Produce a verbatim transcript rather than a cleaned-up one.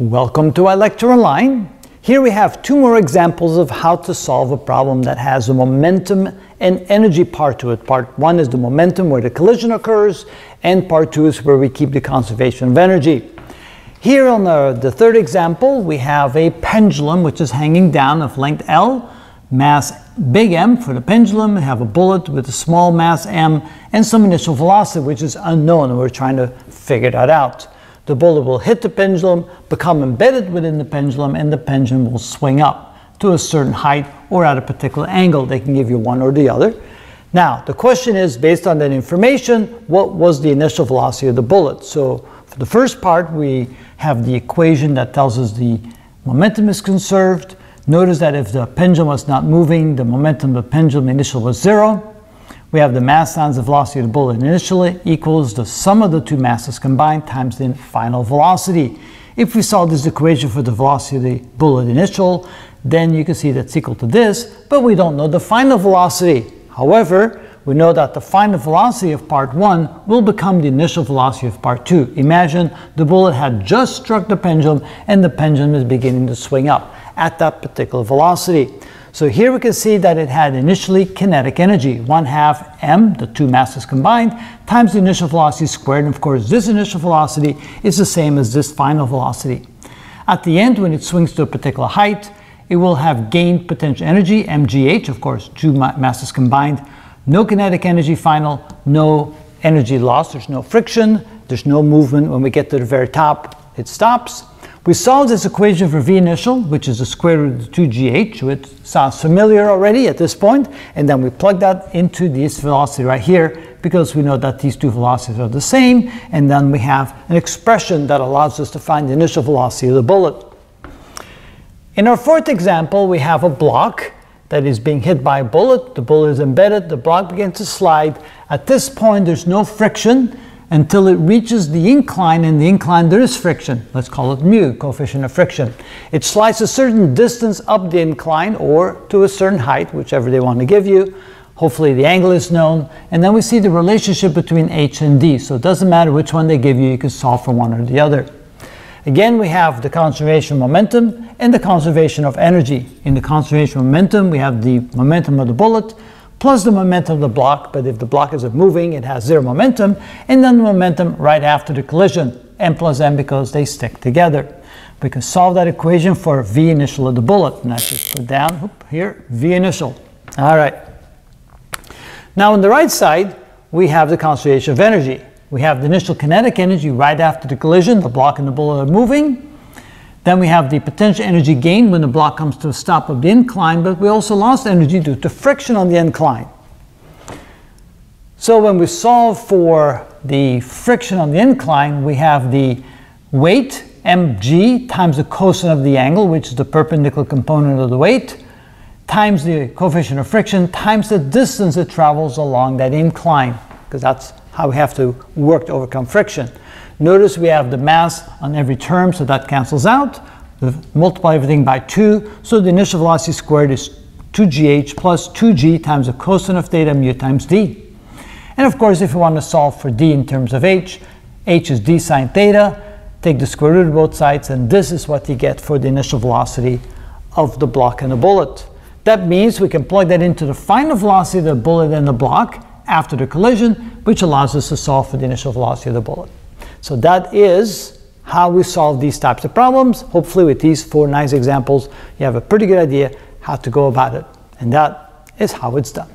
Welcome to iLecture Online. Here we have two more examples of how to solve a problem that has a momentum and energy part to it. Part one is the momentum where the collision occurs, and part two is where we keep the conservation of energy. Here on the, the third example, we have a pendulum which is hanging down of length L, mass big M for the pendulum. We have a bullet with a small mass M and some initial velocity which is unknown, and we're trying to figure that out. The bullet will hit the pendulum, become embedded within the pendulum, and the pendulum will swing up to a certain height or at a particular angle. They can give you one or the other. Now, the question is, based on that information, what was the initial velocity of the bullet? So, for the first part, we have the equation that tells us the momentum is conserved. Notice that if the pendulum was not moving, the momentum of the pendulum initial was zero. We have the mass times the velocity of the bullet initially equals the sum of the two masses combined times the final velocity. If we solve this equation for the velocity of the bullet initial, then you can see that's equal to this, but we don't know the final velocity. However, we know that the final velocity of part one will become the initial velocity of part two. Imagine the bullet had just struck the pendulum and the pendulum is beginning to swing up at that particular velocity. So here we can see that it had initially kinetic energy, one half m, the two masses combined, times the initial velocity squared, and of course this initial velocity is the same as this final velocity. At the end, when it swings to a particular height, it will have gained potential energy, m g h, of course two ma masses combined, no kinetic energy final, no energy loss, there's no friction, there's no movement. When we get to the very top, it stops. We solve this equation for V initial, which is the square root of two g h, which sounds familiar already at this point, and then we plug that into this velocity right here, because we know that these two velocities are the same, and then we have an expression that allows us to find the initial velocity of the bullet. In our fourth example, we have a block that is being hit by a bullet. The bullet is embedded, the block begins to slide. At this point, there's no friction until it reaches the incline, and the incline there is friction. Let's call it mu, coefficient of friction. It slides a certain distance up the incline or to a certain height, whichever they want to give you. Hopefully the angle is known, and then we see the relationship between h and d, so it doesn't matter which one they give you, you can solve for one or the other. Again, we have the conservation of momentum and the conservation of energy. In the conservation of momentum, we have the momentum of the bullet plus the momentum of the block, but if the block isn't moving, it has zero momentum, and then the momentum right after the collision, m plus m, because they stick together. We can solve that equation for v initial of the bullet, and I just put down whoop, here, v initial. All right. Now on the right side, we have the conservation of energy. We have the initial kinetic energy right after the collision, the block and the bullet are moving. Then we have the potential energy gain when the block comes to a stop of the incline, but we also lost energy due to friction on the incline. So when we solve for the friction on the incline, we have the weight, mg, times the cosine of the angle, which is the perpendicular component of the weight, times the coefficient of friction, times the distance it travels along that incline, because that's how we have to work to overcome friction. Notice we have the mass on every term, so that cancels out. We multiply everything by two, so the initial velocity squared is two g h plus two g times the cosine of theta mu times d. And of course, if you want to solve for d in terms of h, h is d sine theta, take the square root of both sides, and this is what you get for the initial velocity of the block and the bullet. That means we can plug that into the final velocity of the bullet and the block after the collision, which allows us to solve for the initial velocity of the bullet. So that is how we solve these types of problems. Hopefully with these four nice examples, you have a pretty good idea how to go about it. And that is how it's done.